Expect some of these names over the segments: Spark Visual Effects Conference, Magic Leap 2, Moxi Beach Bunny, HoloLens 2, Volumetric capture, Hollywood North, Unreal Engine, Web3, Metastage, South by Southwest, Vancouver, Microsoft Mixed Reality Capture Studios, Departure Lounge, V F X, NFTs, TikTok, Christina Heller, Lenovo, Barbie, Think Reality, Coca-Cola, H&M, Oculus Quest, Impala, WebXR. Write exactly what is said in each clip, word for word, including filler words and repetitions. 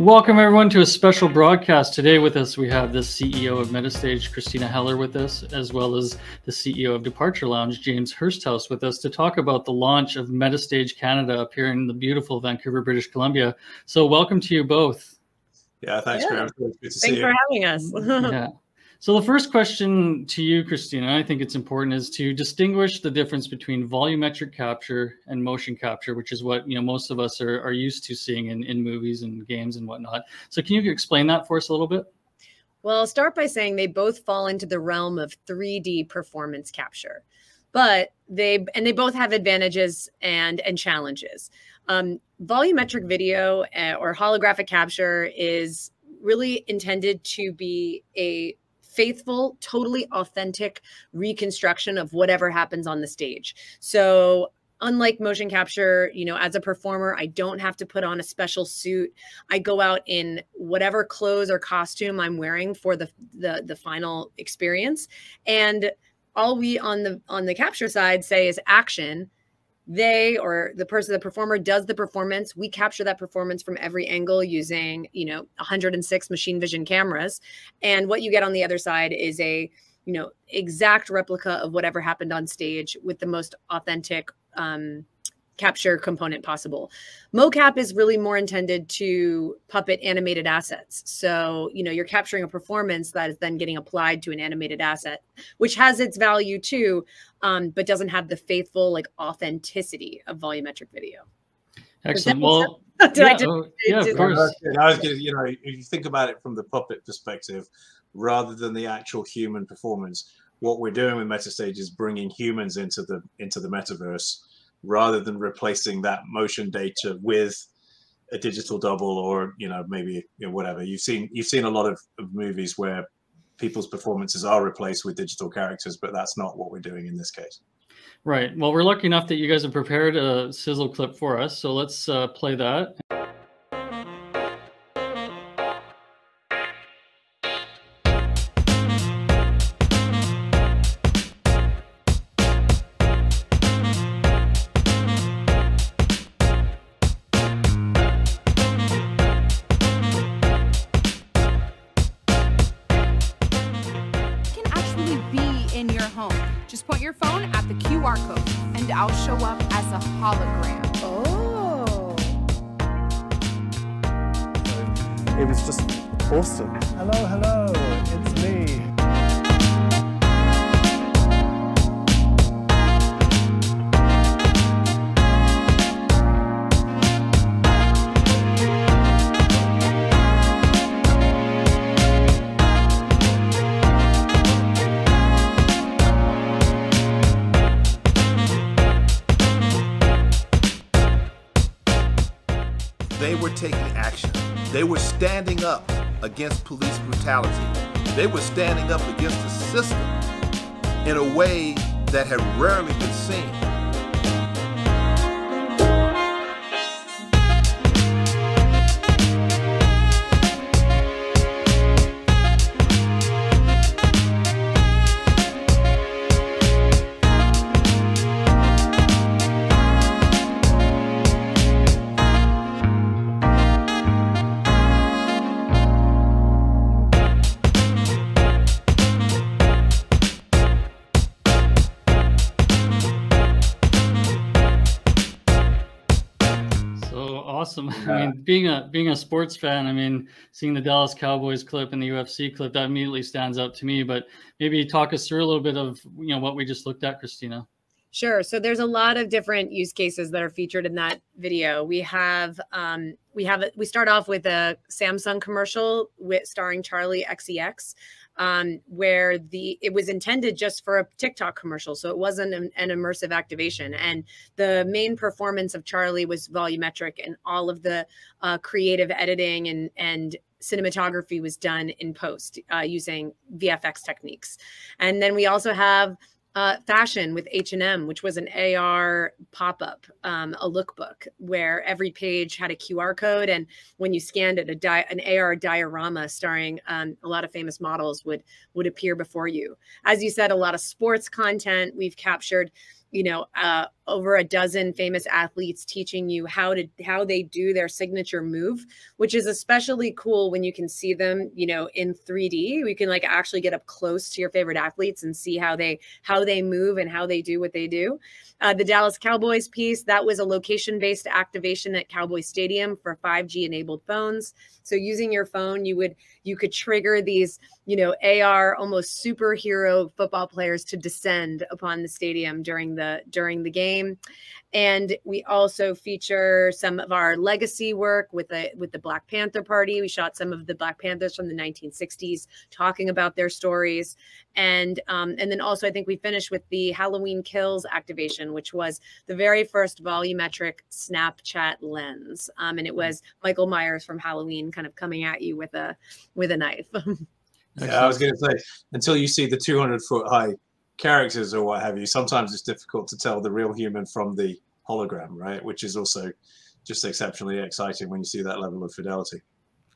Welcome everyone to a special broadcast. Today with us we have the C E O of Metastage, Christina Heller, with us, as well as the C E O of Departure Lounge, James Hursthouse, with us to talk about the launch of Metastage Canada up here in the beautiful Vancouver, British Columbia. So welcome to you both. Yeah, thanks, yeah. Graham. It's good to thanks see you. Thanks for having us. Yeah. So the first question to you, Christina, I think it's important, is to distinguish the difference between volumetric capture and motion capture, which is what, you know, most of us are, are used to seeing in, in movies and games and whatnot. So can you explain that for us a little bit? Well, I'll start by saying they both fall into the realm of three D performance capture, but they and they both have advantages and, and challenges. Um, volumetric video uh, or holographic capture is really intended to be a faithful, totally authentic reconstruction of whatever happens on the stage. So unlike motion capture, you know, as a performer, I don't have to put on a special suit. I go out in whatever clothes or costume I'm wearing for the the, the final experience. And all we on the on the capture side say is action. They or the person, the performer, does the performance. We capture that performance from every angle using, you know, one hundred six machine vision cameras. And what you get on the other side is a, you know, exact replica of whatever happened on stage with the most authentic um, capture component possible. Mocap is really more intended to puppet animated assets. So, you know, you're capturing a performance that is then getting applied to an animated asset, which has its value too. Um, but doesn't have the faithful, like, authenticity of volumetric video. Excellent. Well, yeah, I do, yeah, do of course. I was gonna, you know, if you think about it from the puppet perspective, rather than the actual human performance, what we're doing with Metastage is bringing humans into the into the metaverse, rather than replacing that motion data with a digital double or, you know, maybe, you know, whatever. You've seen you've seen a lot of, of movies where people's performances are replaced with digital characters, but that's not what we're doing in this case. Right. Well, we're lucky enough that you guys have prepared a sizzle clip for us, so let's uh, play that. I'll show up as a hologram. Oh. It was just awesome. Hello, hello, it's me. Taking action. They were standing up against police brutality. They were standing up against the system in a way that had rarely been seen. Awesome. Yeah. I mean, being a being a sports fan, I mean, seeing the Dallas Cowboys clip and the U F C clip, that immediately stands out to me. But maybe talk us through a little bit of, you know, what we just looked at, Christina. Sure. So there's a lot of different use cases that are featured in that video. We have um, we have we start off with a Samsung commercial with starring Charli X C X. Um, where the it was intended just for a TikTok commercial, so it wasn't an, an immersive activation. And the main performance of Charli was volumetric, and all of the uh, creative editing and and cinematography was done in post uh, using V F X techniques. And then we also have uh, fashion with H and M, which was an A R pop-up, um, a lookbook where every page had a Q R code. And when you scanned it, a di an A R diorama starring um, a lot of famous models would, would appear before you. As you said, a lot of sports content. We've captured you know, uh, over a dozen famous athletes teaching you how to, how they do their signature move, which is especially cool when you can see them, you know, in three D. We can like actually get up close to your favorite athletes and see how they, how they move and how they do what they do. Uh, the Dallas Cowboys piece, that was a location-based activation at Cowboys Stadium for five G enabled phones. So using your phone, you would, you could trigger these, you know, A R almost superhero football players to descend upon the stadium during the, during the game. And we also feature some of our legacy work with the, with the Black Panther Party. We shot some of the Black Panthers from the nineteen sixties talking about their stories. And, um, and then also I think we finished with the Halloween Kills activation, which was the very first volumetric Snapchat lens. Um, and it was Michael Myers from Halloween kind of coming at you with a, with a knife. Yeah, I was going to say, until you see the two hundred foot high characters or what have you, sometimes it's difficult to tell the real human from the hologram, right? Which is also just exceptionally exciting when you see that level of fidelity.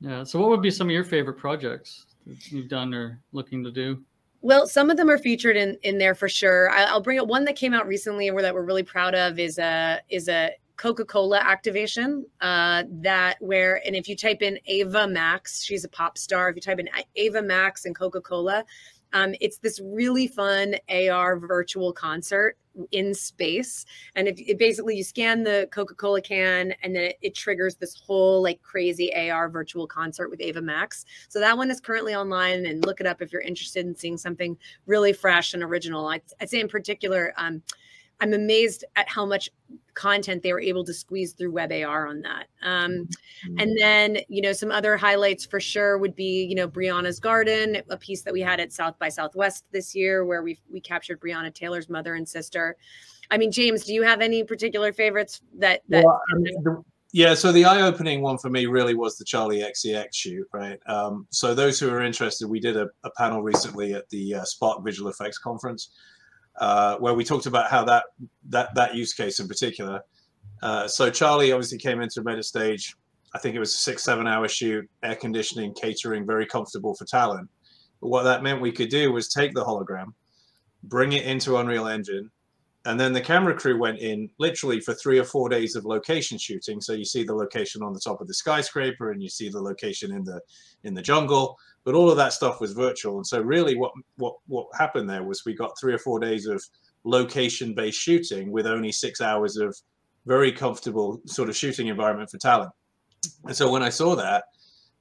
Yeah. So what would be some of your favorite projects that you've done or looking to do? Well, some of them are featured in, in there for sure. I, I'll bring up one that came out recently and that we're really proud of is a, is a Coca-Cola activation uh, that where, and if you type in Ava Max, she's a pop star. If you type in Ava Max and Coca-Cola, um, it's this really fun A R virtual concert in space. And if it basically you scan the Coca-Cola can and then it, it triggers this whole like crazy A R virtual concert with Ava Max. So that one is currently online, and look it up if you're interested in seeing something really fresh and original. I'd, I'd say in particular, um, I'm amazed at how much content they were able to squeeze through WebAR on that. Um, and then, you know, some other highlights for sure would be, you know, Breonna's Garden, a piece that we had at South by Southwest this year where we we captured Breonna Taylor's mother and sister. I mean, James, do you have any particular favorites that? that well, I mean, the, yeah, so the eye-opening one for me really was the Charli X C X shoot, right? Um, so those who are interested, we did a, a panel recently at the uh, Spark Visual Effects Conference, Uh, where we talked about how that that that use case in particular. Uh, so Charli obviously came into Metastage. I think it was a six seven hour shoot, air conditioning, catering, very comfortable for talent. But what that meant we could do was take the hologram, bring it into Unreal Engine, and then the camera crew went in literally for three or four days of location shooting. So you see the location on the top of the skyscraper, and you see the location in the in the jungle. But all of that stuff was virtual. And so really what, what, what happened there was we got three or four days of location-based shooting with only six hours of very comfortable sort of shooting environment for talent. And so when I saw that,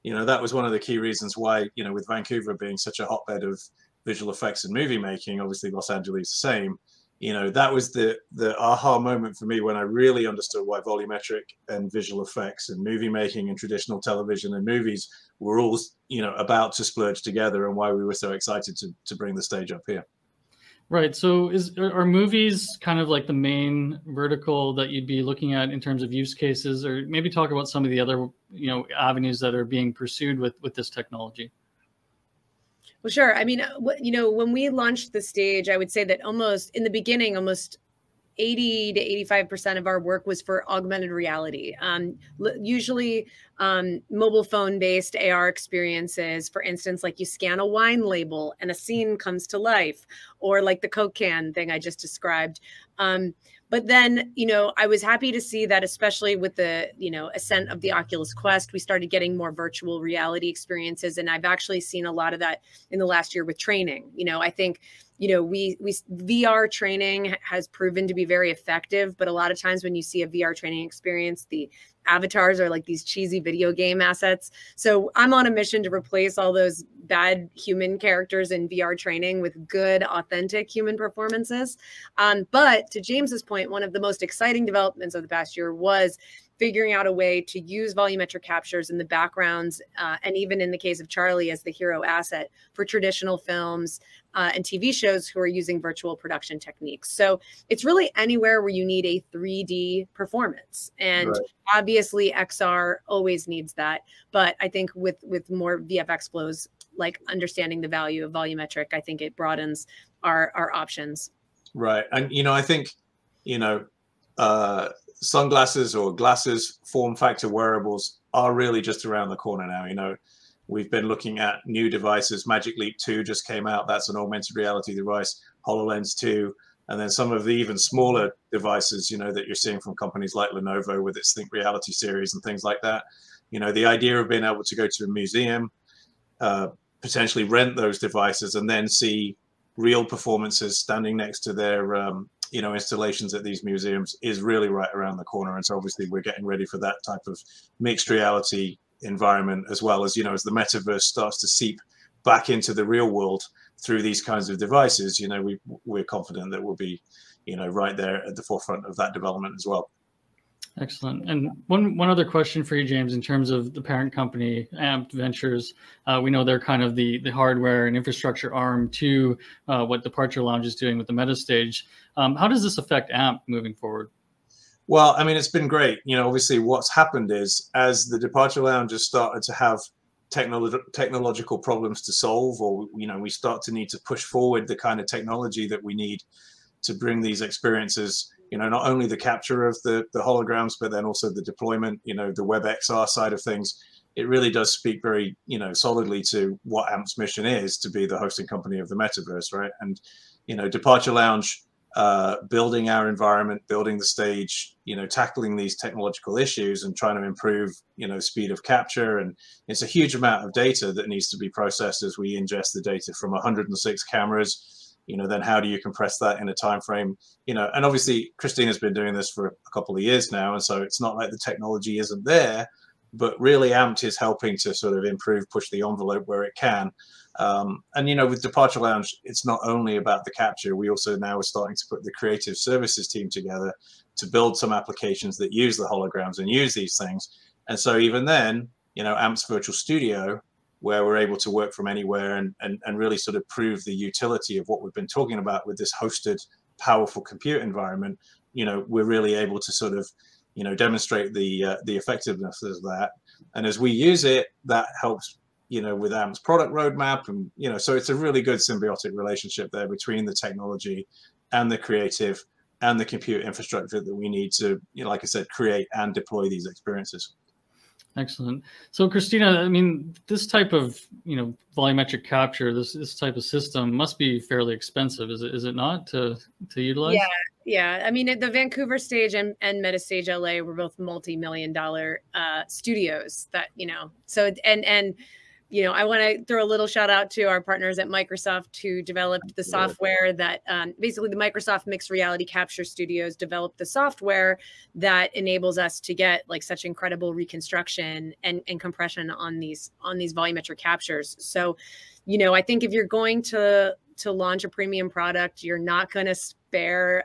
you know, that was one of the key reasons why, you know, with Vancouver being such a hotbed of visual effects and movie making, obviously Los Angeles the same, you know, that was the, the aha moment for me when I really understood why volumetric and visual effects and movie making and traditional television and movies were all, you know, about to splurge together, and why we were so excited to, to bring the stage up here. Right. So is, are movies kind of like the main vertical that you'd be looking at in terms of use cases, or maybe talk about some of the other, you know, avenues that are being pursued with, with this technology? Well, sure. I mean, you know, when we launched the stage, I would say that almost in the beginning, almost eighty to eighty-five percent of our work was for augmented reality. Um, usually um, mobile phone based A R experiences, for instance, like you scan a wine label and a scene comes to life, or like the Coke can thing I just described. Um, But then, you know, I was happy to see that, especially with the, you know, ascent of the Oculus Quest, we started getting more virtual reality experiences. And I've actually seen a lot of that in the last year with training. You know, I think, you know, we, we V R training has proven to be very effective, but a lot of times when you see a V R training experience, the avatars are like these cheesy video game assets. So I'm on a mission to replace all those bad human characters in V R training with good, authentic human performances. Um, but to James's point, one of the most exciting developments of the past year was figuring out a way to use volumetric captures in the backgrounds, uh, and even in the case of Charli as the hero asset for traditional films uh, and T V shows who are using virtual production techniques. So it's really anywhere where you need a three D performance. And right. Obviously X R always needs that. But I think with, with more V F X flows, like understanding the value of volumetric, I think it broadens our, our options. Right. And, you know, I think, you know, uh, sunglasses or glasses form factor wearables are really just around the corner now. You know, we've been looking at new devices. Magic Leap two just came out. That's an augmented reality device. HoloLens two, And then some of the even smaller devices, you know, that you're seeing from companies like Lenovo with its Think Reality series and things like that. You know, the idea of being able to go to a museum, uh, potentially rent those devices and then see real performances standing next to their, um, you know, installations at these museums is really right around the corner. And so obviously we're getting ready for that type of mixed reality environment, as well as, you know, as the metaverse starts to seep back into the real world through these kinds of devices, you know, we, we're confident that we'll be, you know, right there at the forefront of that development as well. Excellent. And one, one other question for you, James, in terms of the parent company, A M P Ventures, uh, we know they're kind of the, the hardware and infrastructure arm to uh, what Departure Lounge is doing with the Metastage. Um, how does this affect A M P moving forward? Well, I mean, it's been great. You know, obviously what's happened is as the Departure Lounge has started to have technolo technological problems to solve, or, you know, we start to need to push forward the kind of technology that we need to bring these experiences, you know, not only the capture of the, the holograms, but then also the deployment, you know, the WebXR side of things. It really does speak very, you know, solidly to what A M P's mission is, to be the hosting company of the metaverse, right? And, you know, Departure Lounge, uh, building our environment, building the stage, you know, tackling these technological issues and trying to improve, you know, speed of capture. And it's a huge amount of data that needs to be processed as we ingest the data from one hundred and six cameras. You know, then how do you compress that in a time frame? You know, and obviously Christina's been doing this for a couple of years now, and so it's not like the technology isn't there, but really A M P is helping to sort of improve, push the envelope where it can. Um, and, you know, with Departure Lounge, it's not only about the capture. We also now are starting to put the creative services team together to build some applications that use the holograms and use these things. And so even then, you know, A M P's virtual studio, where we're able to work from anywhere and, and, and really sort of prove the utility of what we've been talking about with this hosted, powerful compute environment, you know, we're really able to sort of, you know, demonstrate the uh, the effectiveness of that. And as we use it, that helps, you know, with A M P's product roadmap. And, you know, so it's a really good symbiotic relationship there between the technology and the creative and the compute infrastructure that we need to, you know, like I said, create and deploy these experiences. Excellent. So, Christina, I mean, this type of, you know, volumetric capture, this this type of system must be fairly expensive, is it is it not, to to utilize? Yeah, yeah. I mean, the Vancouver stage and, and Metastage L A were both multi-million dollar uh, studios that, you know, so and and, you know, I want to throw a little shout out to our partners at Microsoft who developed the software that um, basically the Microsoft Mixed Reality Capture Studios developed the software that enables us to get like such incredible reconstruction and, and compression on these on these volumetric captures. So, you know, I think if you're going to to launch a premium product, you're not going to spare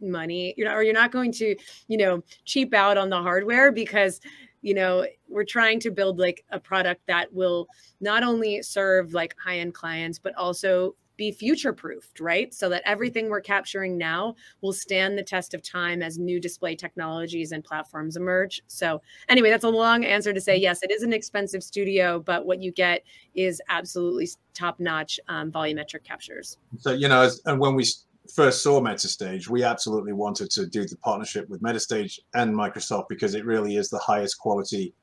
money, you know, or you're not going to, you know, cheap out on the hardware, because you know, we're trying to build like a product that will not only serve like high-end clients, but also be future-proofed, right? So that everything we're capturing now will stand the test of time as new display technologies and platforms emerge. So anyway, that's a long answer to say, yes, it is an expensive studio, but what you get is absolutely top-notch um, volumetric captures. So, you know, as, and when we first saw Metastage, we absolutely wanted to do the partnership with Metastage and Microsoft, because it really is the highest quality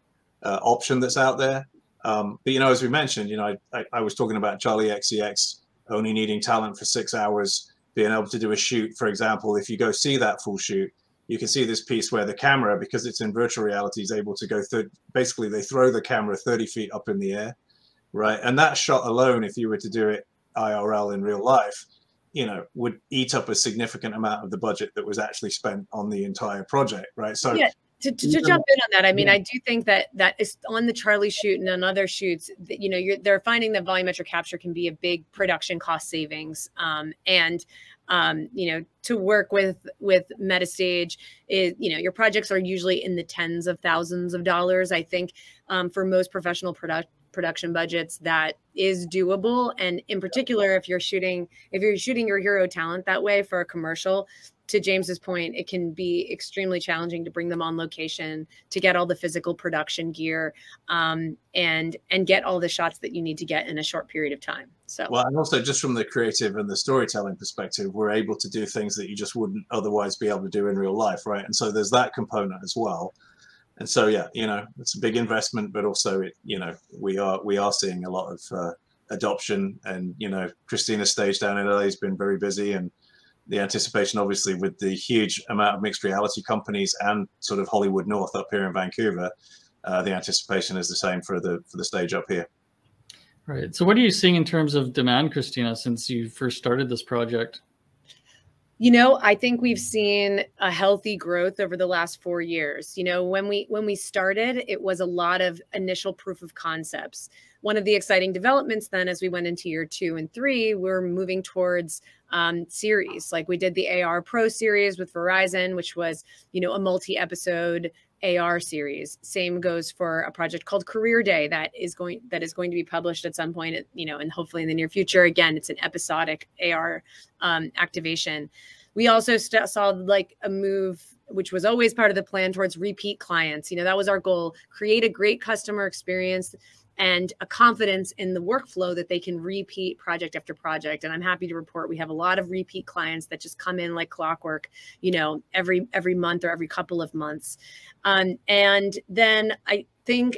uh, option that's out there. Um, but, you know, as we mentioned, you know, I, I, I was talking about Charli X C X only needing talent for six hours, being able to do a shoot. For example, if you go see that full shoot, you can see this piece where the camera, because it's in virtual reality, is able to go through. Basically, they throw the camera thirty feet up in the air, right? And that shot alone, if you were to do it I R L in real life, you know, would eat up a significant amount of the budget that was actually spent on the entire project, right? So yeah, to, to, to jump in on that, I mean, yeah. I do think that that is on the Charli shoot and on other shoots, that, you know, you're, they're finding that volumetric capture can be a big production cost savings. Um, and, um, you know, to work with, with Metastage is, you know, your projects are usually in the tens of thousands of dollars, I think, um, for most professional product production budgets. That is doable, and in particular if you're shooting if you're shooting your hero talent that way for a commercial, to James's point, it can be extremely challenging to bring them on location, to get all the physical production gear, um and and get all the shots that you need to get in a short period of time. So well, and also just from the creative and the storytelling perspective, we're able to do things that you just wouldn't otherwise be able to do in real life, right? And so there's that component as well. And so, yeah, you know, it's a big investment, but also, it, you know, we are we are seeing a lot of uh, adoption. And, you know, Christina's stage down in L A has been very busy, and the anticipation, obviously, with the huge amount of mixed reality companies and sort of Hollywood North up here in Vancouver, uh, the anticipation is the same for the for the stage up here. Right. So what are you seeing in terms of demand, Christina, since you first started this project? You know, I think we've seen a healthy growth over the last four years. You know, when we when we started, it was a lot of initial proof of concepts. One of the exciting developments then, as we went into year two and three, we're moving towards um, series. Like we did the A R Pro series with Verizon, which was, you know, a multi-episode A R series. Same goes for a project called Career Day that is going that is going to be published at some point, you know, and hopefully in the near future. Again, it's an episodic A R um, activation. We also st saw like a move, which was always part of the plan, towards repeat clients. You know, that was our goal: create a great customer experience and a confidence in the workflow that they can repeat project after project. And I'm happy to report we have a lot of repeat clients that just come in like clockwork, you know, every every month or every couple of months. Um, and then I think,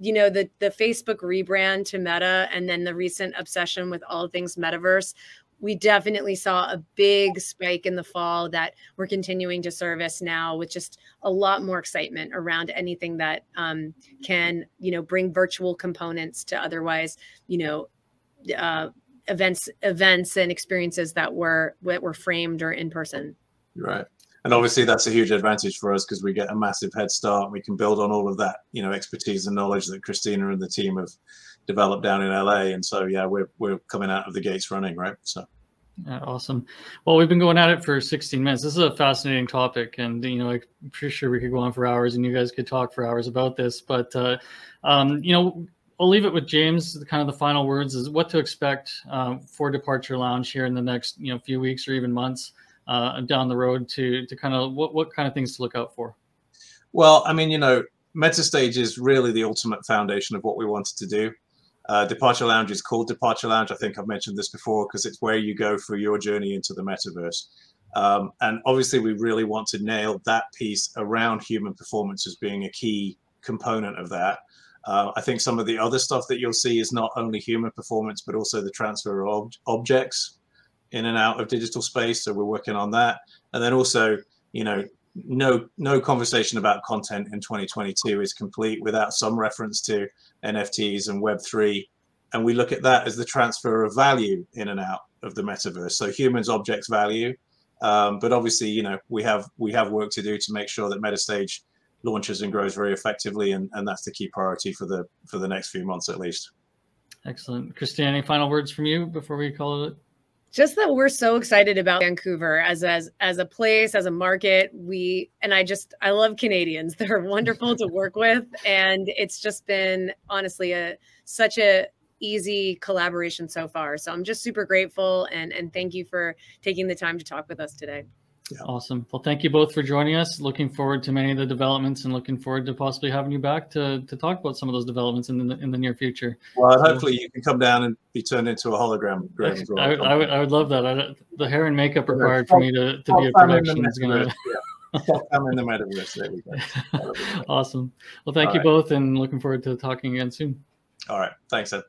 you know, the, the Facebook rebrand to Meta and then the recent obsession with all things metaverse, we definitely saw a big spike in the fall that we're continuing to service now with just a lot more excitement around anything that um, can, you know, bring virtual components to otherwise, you know, uh, events, events and experiences that were that were framed or in person. Right. And obviously that's a huge advantage for us because we get a massive head start. We can build on all of that, you know, expertise and knowledge that Christina and the team have developed down in L A. And so, yeah, we're, we're coming out of the gates running, right? So. Yeah, awesome. Well, we've been going at it for sixteen minutes. This is a fascinating topic. And, you know, I'm pretty sure we could go on for hours and you guys could talk for hours about this. But, uh, um, you know, I'll leave it with James. Kind of the final words is what to expect um, for Departure Lounge here in the next, you know, few weeks or even months. Uh, down the road to to kind of what what kind of things to look out for? Well, I mean, you know, Metastage is really the ultimate foundation of what we wanted to do. Uh, Departure Lounge is called Departure Lounge. I think I've mentioned this before because it's where you go for your journey into the metaverse. Um, and obviously, we really want to nail that piece around human performance as being a key component of that. Uh, I think some of the other stuff that you'll see is not only human performance, but also the transfer of ob objects. in and out of digital space, so we're working on that. And then also, you know, no no conversation about content in twenty twenty-two is complete without some reference to N F Ts and Web three. And we look at that as the transfer of value in and out of the metaverse. So humans, objects, value. Um, but obviously, you know, we have we have work to do to make sure that Metastage launches and grows very effectively, and, and that's the key priority for the for the next few months at least. Excellent. Christina, any final words from you before we call it? Just that we're so excited about Vancouver as, as, as a place, as a market. We, and I just, I love Canadians. They're wonderful to work with. And it's just been honestly a, such a easy collaboration so far. So I'm just super grateful. And, and thank you for taking the time to talk with us today. Yeah. Awesome. Well, thank you both for joining us. Looking forward to many of the developments and looking forward to possibly having you back to, to talk about some of those developments in the, in the near future. Well, so, hopefully you can come down and be turned into a hologram. Yes, I, would, I, would, I would love that. I, the hair and makeup required for me to, to be a production is going to... I'm in the metaverse. There we go. Awesome. Well, thank All you right. both and looking forward to talking again soon. All right. Thanks, Ed.